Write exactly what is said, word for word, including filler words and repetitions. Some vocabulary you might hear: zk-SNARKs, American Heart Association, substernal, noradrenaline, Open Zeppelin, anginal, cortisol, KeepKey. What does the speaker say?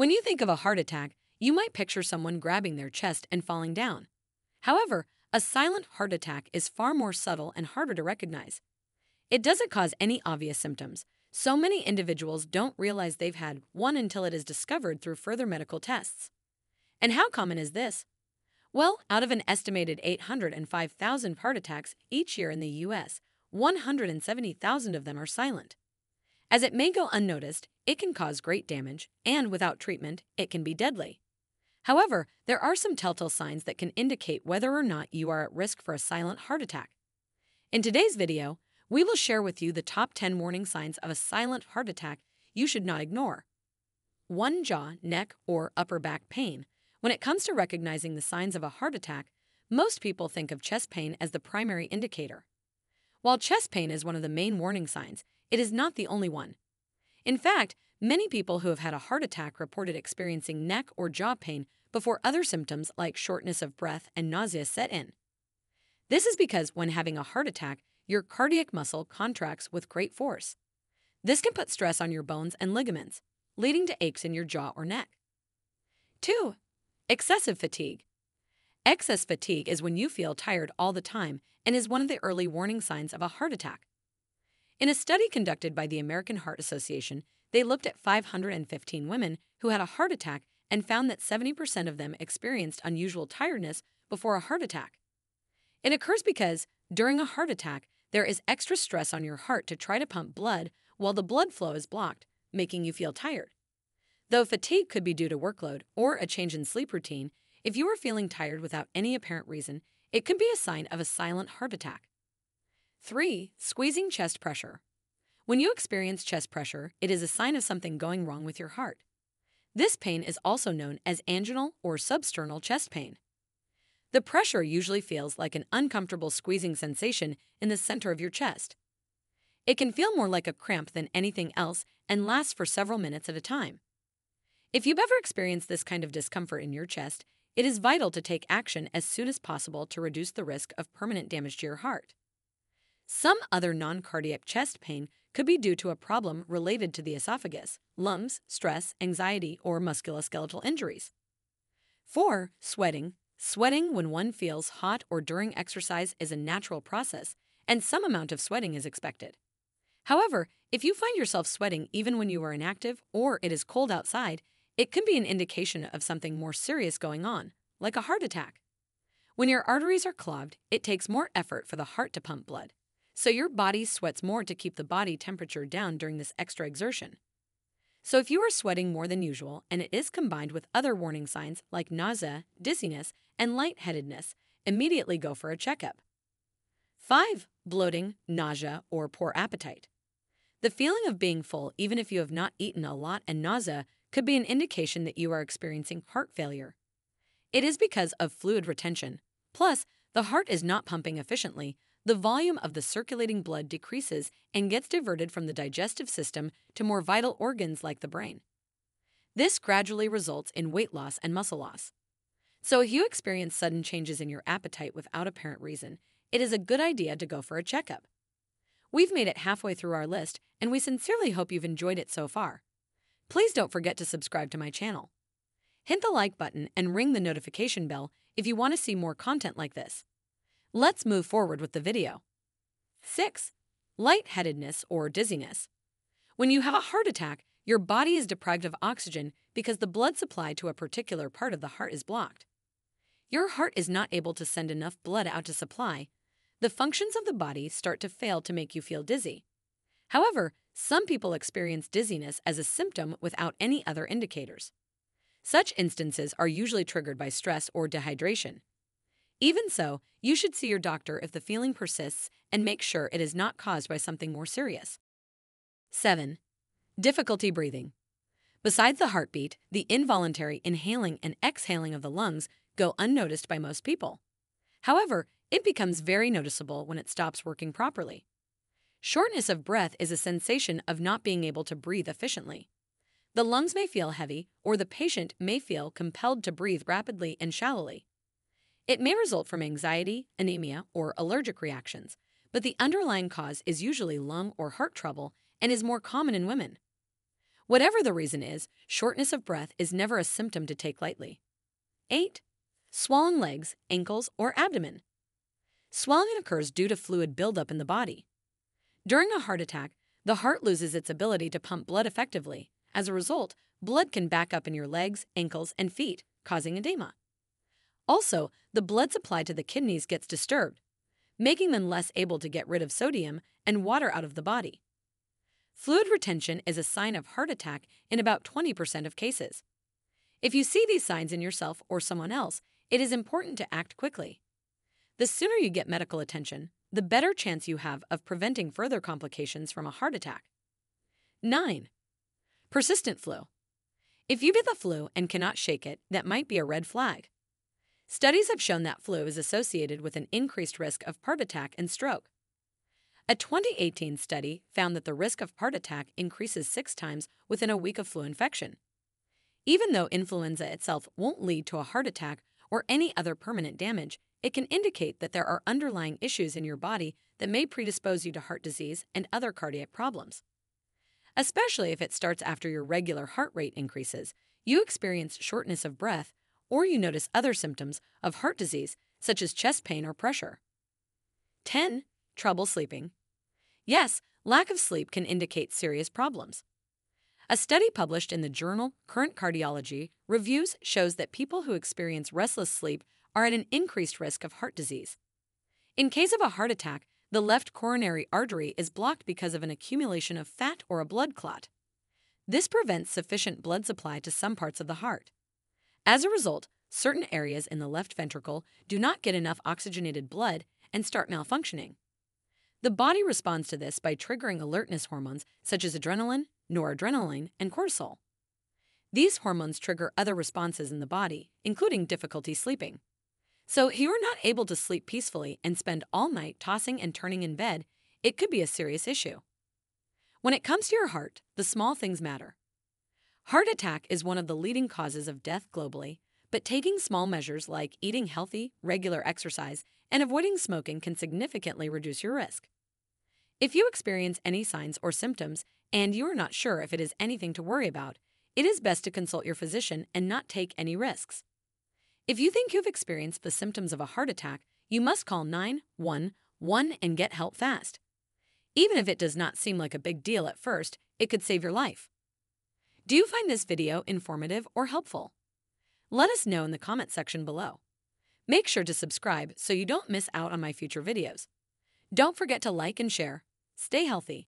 When you think of a heart attack, you might picture someone grabbing their chest and falling down. However, a silent heart attack is far more subtle and harder to recognize. It doesn't cause any obvious symptoms. So many individuals don't realize they've had one until it is discovered through further medical tests. And how common is this? Well, out of an estimated eight hundred five thousand heart attacks each year in the U S, one hundred seventy thousand of them are silent. As it may go unnoticed, it can cause great damage, and without treatment, it can be deadly. However, there are some telltale signs that can indicate whether or not you are at risk for a silent heart attack. In today's video, we will share with you the top ten warning signs of a silent heart attack you should not ignore. one Jaw, neck, or upper back pain. When it comes to recognizing the signs of a heart attack, most people think of chest pain as the primary indicator. While chest pain is one of the main warning signs, it is not the only one. In fact, many people who have had a heart attack reported experiencing neck or jaw pain before other symptoms like shortness of breath and nausea set in. This is because when having a heart attack, your cardiac muscle contracts with great force. This can put stress on your bones and ligaments, leading to aches in your jaw or neck. two Excessive fatigue. Excess fatigue is when you feel tired all the time and is one of the early warning signs of a heart attack. In a study conducted by the American Heart Association, they looked at five hundred fifteen women who had a heart attack and found that seventy percent of them experienced unusual tiredness before a heart attack. It occurs because, during a heart attack, there is extra stress on your heart to try to pump blood while the blood flow is blocked, making you feel tired. Though fatigue could be due to workload or a change in sleep routine, if you are feeling tired without any apparent reason, it could be a sign of a silent heart attack. three Squeezing chest pressure. When you experience chest pressure, it is a sign of something going wrong with your heart. This pain is also known as anginal or substernal chest pain. The pressure usually feels like an uncomfortable squeezing sensation in the center of your chest. It can feel more like a cramp than anything else and lasts for several minutes at a time. If you've ever experienced this kind of discomfort in your chest, it is vital to take action as soon as possible to reduce the risk of permanent damage to your heart. Some other non-cardiac chest pain could be due to a problem related to the esophagus, lungs, stress, anxiety, or musculoskeletal injuries. four Sweating. Sweating when one feels hot or during exercise is a natural process, and some amount of sweating is expected. However, if you find yourself sweating even when you are inactive or it is cold outside, it can be an indication of something more serious going on, like a heart attack. When your arteries are clogged, it takes more effort for the heart to pump blood, so your body sweats more to keep the body temperature down during this extra exertion. So if you are sweating more than usual and it is combined with other warning signs like nausea, dizziness, and lightheadedness, immediately go for a checkup. five Bloating, nausea, or poor appetite. The feeling of being full even if you have not eaten a lot and nausea could be an indication that you are experiencing heart failure. It is because of fluid retention. Plus, the heart is not pumping efficiently. The volume of the circulating blood decreases and gets diverted from the digestive system to more vital organs like the brain. This gradually results in weight loss and muscle loss. So if you experience sudden changes in your appetite without apparent reason, it is a good idea to go for a checkup. We've made it halfway through our list, and we sincerely hope you've enjoyed it so far. Please don't forget to subscribe to my channel. Hit the like button and ring the notification bell if you want to see more content like this. Let's move forward with the video. six Lightheadedness or dizziness. When you have a heart attack, your body is deprived of oxygen because the blood supply to a particular part of the heart is blocked. Your heart is not able to send enough blood out to supply. The functions of the body start to fail to make you feel dizzy. However, some people experience dizziness as a symptom without any other indicators. Such instances are usually triggered by stress or dehydration. Even so, you should see your doctor if the feeling persists and make sure it is not caused by something more serious. seven Difficulty breathing. Besides the heartbeat, the involuntary inhaling and exhaling of the lungs go unnoticed by most people. However, it becomes very noticeable when it stops working properly. Shortness of breath is a sensation of not being able to breathe efficiently. The lungs may feel heavy, or the patient may feel compelled to breathe rapidly and shallowly. It may result from anxiety, anemia, or allergic reactions, but the underlying cause is usually lung or heart trouble and is more common in women. Whatever the reason is, shortness of breath is never a symptom to take lightly. eight. Swelling legs, ankles, or abdomen. Swelling occurs due to fluid buildup in the body. During a heart attack, the heart loses its ability to pump blood effectively. As a result, blood can back up in your legs, ankles, and feet, causing edema. Also, the blood supply to the kidneys gets disturbed, making them less able to get rid of sodium and water out of the body. Fluid retention is a sign of heart attack in about twenty percent of cases. If you see these signs in yourself or someone else, it is important to act quickly. The sooner you get medical attention, the better chance you have of preventing further complications from a heart attack. nine. Persistent flu. If you get the flu and cannot shake it, that might be a red flag. Studies have shown that flu is associated with an increased risk of heart attack and stroke. A twenty eighteen study found that the risk of heart attack increases six times within a week of flu infection. Even though influenza itself won't lead to a heart attack or any other permanent damage, it can indicate that there are underlying issues in your body that may predispose you to heart disease and other cardiac problems. Especially if it starts after your regular heart rate increases, you experience shortness of breath, or you notice other symptoms of heart disease such as chest pain or pressure. ten. Trouble sleeping. Yes, lack of sleep can indicate serious problems. A study published in the journal Current Cardiology Reviews shows that people who experience restless sleep are at an increased risk of heart disease. In case of a heart attack, the left coronary artery is blocked because of an accumulation of fat or a blood clot. This prevents sufficient blood supply to some parts of the heart. As a result, certain areas in the left ventricle do not get enough oxygenated blood and start malfunctioning. The body responds to this by triggering alertness hormones such as adrenaline, noradrenaline, and cortisol. These hormones trigger other responses in the body, including difficulty sleeping. So if you are not able to sleep peacefully and spend all night tossing and turning in bed, it could be a serious issue. When it comes to your heart, the small things matter. Heart attack is one of the leading causes of death globally, but taking small measures like eating healthy, regular exercise, and avoiding smoking can significantly reduce your risk. If you experience any signs or symptoms and you are not sure if it is anything to worry about, it is best to consult your physician and not take any risks. If you think you've experienced the symptoms of a heart attack, you must call nine one one and get help fast. Even if it does not seem like a big deal at first, it could save your life. Do you find this video informative or helpful? Let us know in the comment section below. Make sure to subscribe so you don't miss out on my future videos. Don't forget to like and share. Stay healthy.